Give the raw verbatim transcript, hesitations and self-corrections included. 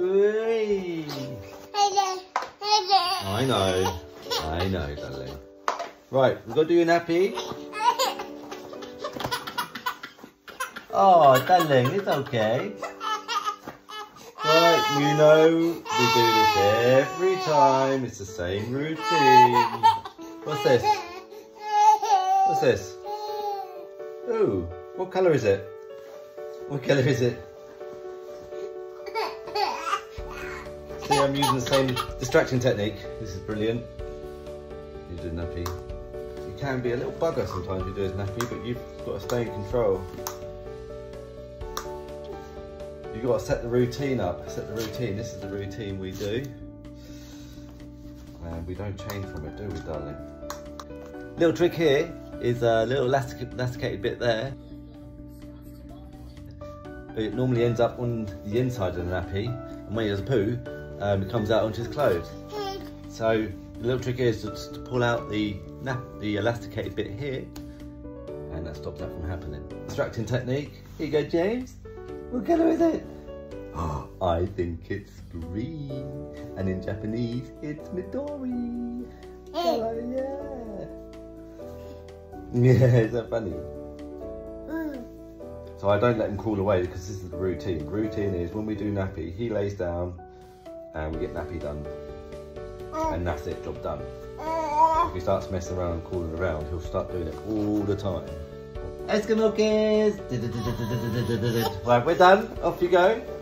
Hey, hey, I know. I know, darling. Right, we've got to do your nappy. Oh, darling, it's okay. Right, you know we do this every time. It's the same routine. What's this? What's this? Ooh, what colour is it? What colour is it? See, I'm using the same distraction technique. This is brilliant. You do nappy. You can be a little bugger sometimes you do his nappy, but you've got to stay in control. You've got to set the routine up, set the routine. This is the routine we do. And we don't change from it, do we, darling? Little trick here is a little elastic, elasticated bit there. It normally ends up on the inside of the nappy, and when he does a poo, um, it comes out onto his clothes. So the little trick is just to pull out the, nap the elasticated bit here, and that stops that from happening. Distracting technique. Here you go, James. What colour is it? Oh, I think it's green. And in Japanese, it's Midori. Oh, yeah. Yeah, is that funny? Mm. So I don't let him crawl away because this is the routine. Routine is when we do nappy, he lays down and we get nappy done. And that's it, job done. If he starts messing around and crawling around, he'll start doing it all the time. Eskimokies! Right, we're done. Off you go.